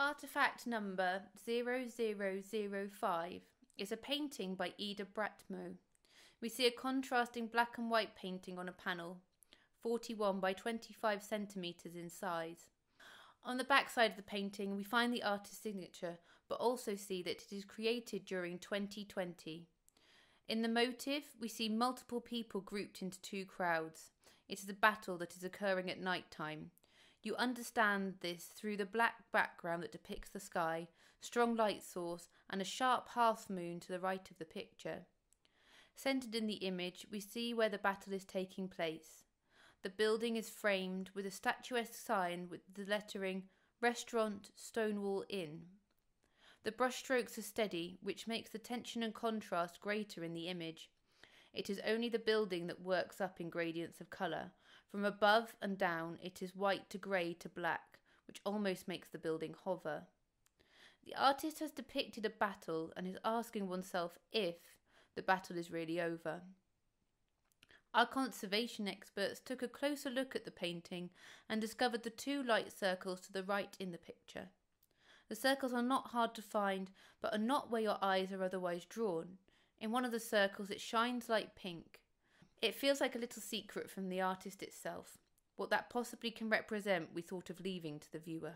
Artifact number 0005 is a painting by Ida Bratmo. We see a contrasting black and white painting on a panel, 41 by 25 centimetres in size. On the backside of the painting, we find the artist's signature, but also see that it is created during 2020. In the motive, we see multiple people grouped into two crowds. It is a battle that is occurring at night time. You understand this through the black background that depicts the sky, strong light source, and a sharp half moon to the right of the picture. Centered in the image, we see where the battle is taking place. The building is framed with a statuesque sign with the lettering Restaurant Stonewall Inn. The brushstrokes are steady, which makes the tension and contrast greater in the image. It is only the building that works up in gradients of colour. From above and down, it is white to grey to black, which almost makes the building hover. The artist has depicted a battle and is asking oneself if the battle is really over. Our conservation experts took a closer look at the painting and discovered the two light circles to the right in the picture. The circles are not hard to find, but are not where your eyes are otherwise drawn. In one of the circles, it shines like pink. It feels like a little secret from the artist itself. What that possibly can represent, we thought of leaving to the viewer.